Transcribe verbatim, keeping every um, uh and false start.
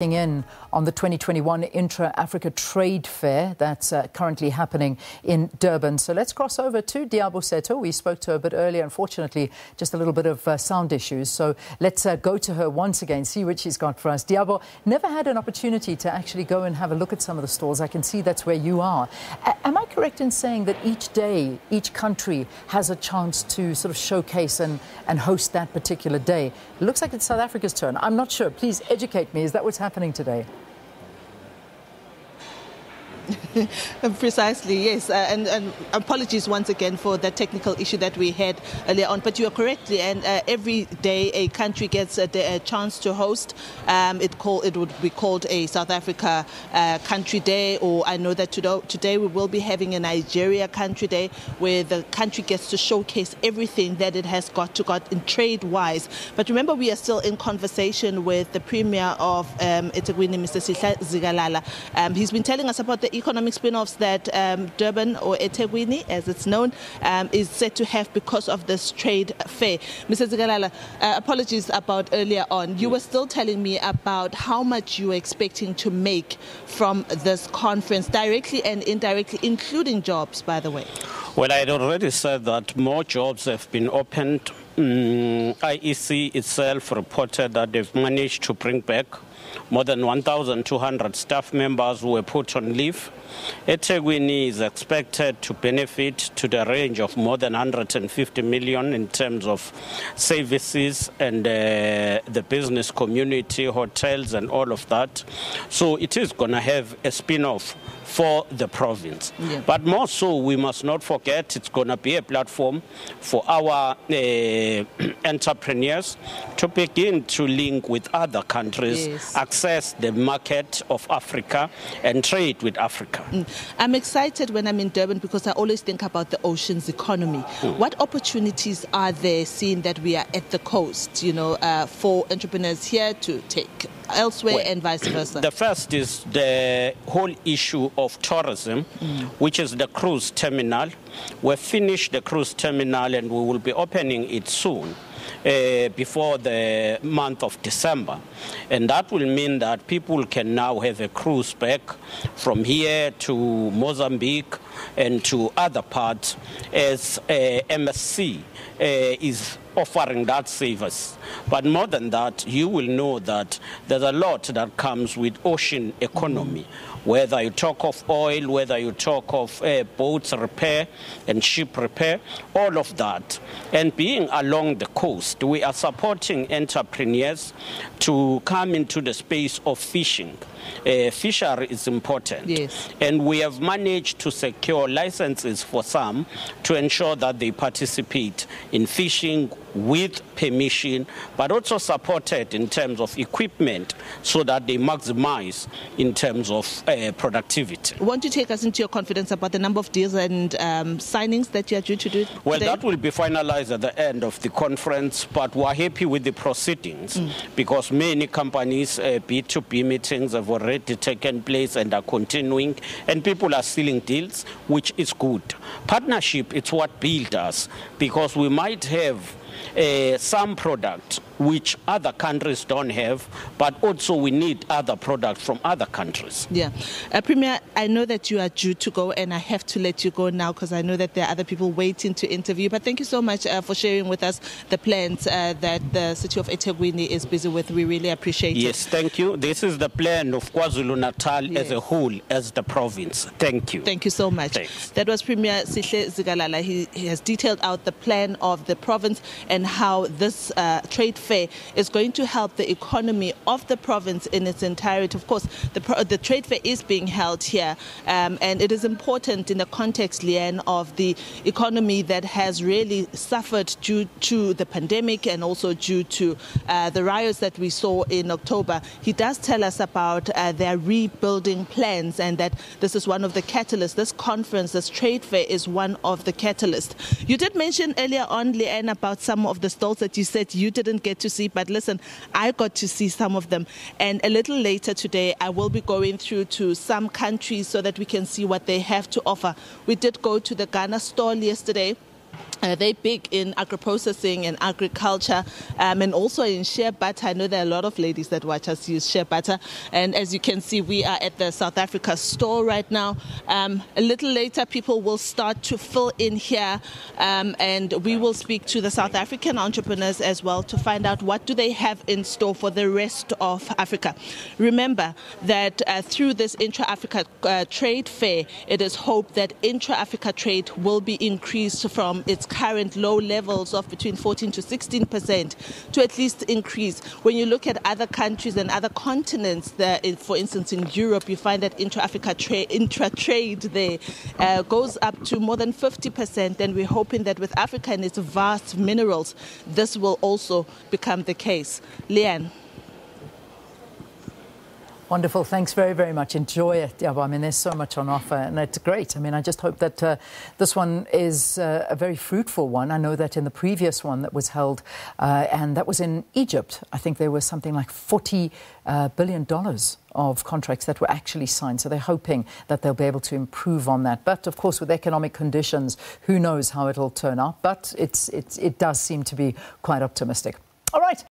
In on the twenty twenty-one Intra-Africa Trade Fair that's uh, currently happening in Durban. So let's cross over to Diabo Seto. We spoke to her a bit earlier, unfortunately, just a little bit of uh, sound issues. So let's uh, go to her once again, see what she's got for us. Diabo, never had an opportunity to actually go and have a look at some of the stores. I can see that's where you are. A am I correct in saying that each day, each country has a chance to sort of showcase and, and host that particular day? It looks like it's South Africa's turn. I'm not sure. Please educate me. Is that what's happening? happening today? Precisely, yes, uh, and, and apologies once again for that technical issue that we had earlier on, but you are correctly, and uh, every day a country gets a, a chance to host. Um, it, call, it would be called a South Africa uh, Country Day, or I know that today, today we will be having a Nigeria Country Day, where the country gets to showcase everything that it has got to got in trade-wise. But remember, we are still in conversation with the Premier of um, eThekwini, Mister Sihle Zikalala. Um, he's been telling us about the economic spin-offs that um, Durban, or eThekwini as it's known, um, is said to have because of this trade fair. Missus Zikalala, uh, apologies about earlier on. You were still telling me about how much you were expecting to make from this conference, directly and indirectly, including jobs, by the way. Well, I had already said that more jobs have been opened. Um, I E C itself reported that they've managed to bring back more than one thousand two hundred staff members who were put on leave. eThekwini is expected to benefit to the range of more than one hundred fifty million in terms of services and uh, the business community, hotels and all of that. So it is going to have a spin-off for the province. Yeah. But more so, we must not forget it's going to be a platform for our uh, entrepreneurs to begin to link with other countries, yes, access the market of Africa and trade with Africa. I'm excited when I'm in Durban because I always think about the ocean's economy. Mm. What opportunities are there, seeing that we are at the coast, you know, uh, for entrepreneurs here to take elsewhere, well, and vice versa? The first is the whole issue of tourism, mm, which is the cruise terminal. We've finished the cruise terminal and we will be opening it soon, Uh, before the month of December, and that will mean that people can now have a cruise back from here to Mozambique and to other parts, as uh, M S C uh, is offering that service. But more than that, you will know that there's a lot that comes with ocean economy, whether you talk of oil, whether you talk of uh, boats repair and ship repair, all of that. And being along the coast, we are supporting entrepreneurs to come into the space of fishing. Uh, fishery is important, yes, and we have managed to secure licenses for some to ensure that they participate in fishing with permission, but also supported in terms of equipment so that they maximize in terms of uh, productivity. Won't you take us into your confidence about the number of deals and um, signings that you are due to do today? Well, that will be finalized at the end of the conference, but we're happy with the proceedings, mm, because many companies, uh, B two B meetings have already taken place and are continuing, and people are sealing deals, which is good. Partnership, it's what builds us, because we might have Uh, some products which other countries don't have, but also we need other products from other countries. Yeah. Uh, Premier, I know that you are due to go, and I have to let you go now because I know that there are other people waiting to interview, but thank you so much uh, for sharing with us the plans uh, that the city of eThekwini is busy with. We really appreciate it. Yes, thank you. This is the plan of KwaZulu-Natal, yes, as a whole, as the province. Thank you. Thank you so much. Thanks. That was Premier Sihle Zikalala. He, he has detailed out the plan of the province and how this uh, trade fair is going to help the economy of the province in its entirety. Of course, the, pro the trade fair is being held here, um, and it is important in the context, Leanne, of the economy that has really suffered due to the pandemic and also due to uh, the riots that we saw in October. He does tell us about uh, their rebuilding plans, and that this is one of the catalysts. This conference, this trade fair, is one of the catalysts. You did mention earlier on, Leanne, about some of the stalls that you said you didn't get to see, but listen, I got to see some of them, and a little later today I will be going through to some countries so that we can see what they have to offer. We did go to the Ghana stall yesterday Uh, they're big in agri-processing and agriculture, um, and also in shea butter. I know there are a lot of ladies that watch us use shea butter. And as you can see, we are at the South Africa store right now. Um, a little later, people will start to fill in here, um, and we will speak to the South African entrepreneurs as well to find out what do they have in store for the rest of Africa. Remember that uh, through this Intra-Africa uh, Trade Fair, it is hoped that Intra-Africa trade will be increased from its current low levels of between fourteen to sixteen percent to at least increase. When you look at other countries and other continents, there, for instance in Europe, you find that intra-Africa tra intra-trade there uh, goes up to more than fifty percent, and we're hoping that with Africa and its vast minerals, this will also become the case. Leanne. Wonderful. Thanks very, very much. Enjoy it, Diabo. I mean, there's so much on offer, and it's great. I mean, I just hope that uh, this one is uh, a very fruitful one. I know that in the previous one that was held, uh, and that was in Egypt, I think there was something like forty uh, billion dollars of contracts that were actually signed. So they're hoping that they'll be able to improve on that. But of course, with economic conditions, who knows how it'll turn out. But it's, it's, it does seem to be quite optimistic. All right.